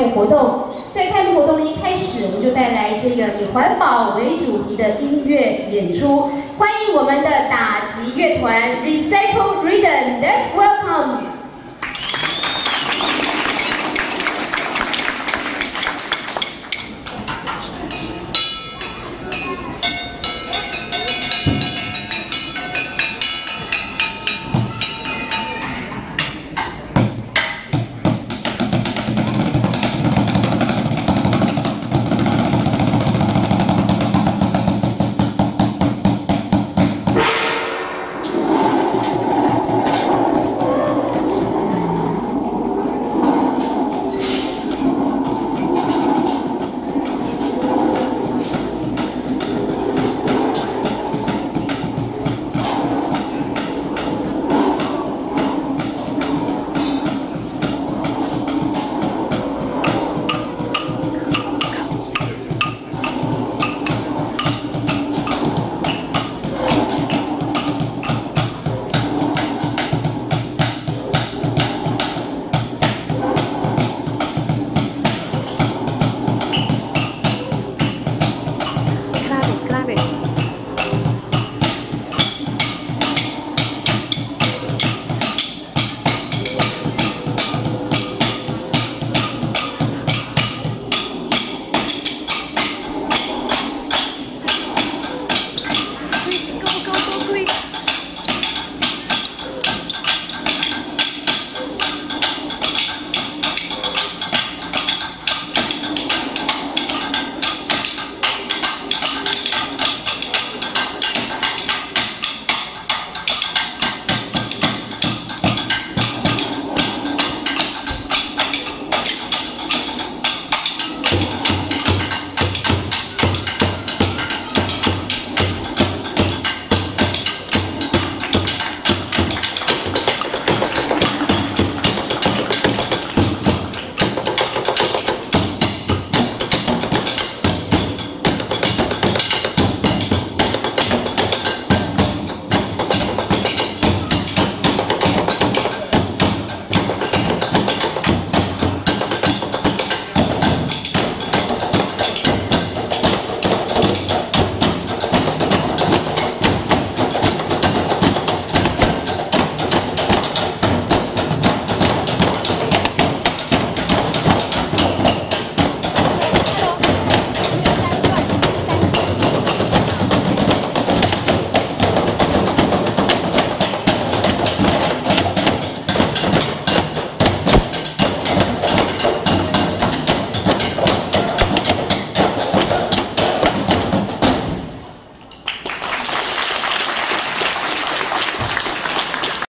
牧活动。在开幕活动的一开始，我们就带来这个以环保为主题的音乐演出，欢迎我们的打击乐团 Recycle Rhythm，Let's welcome。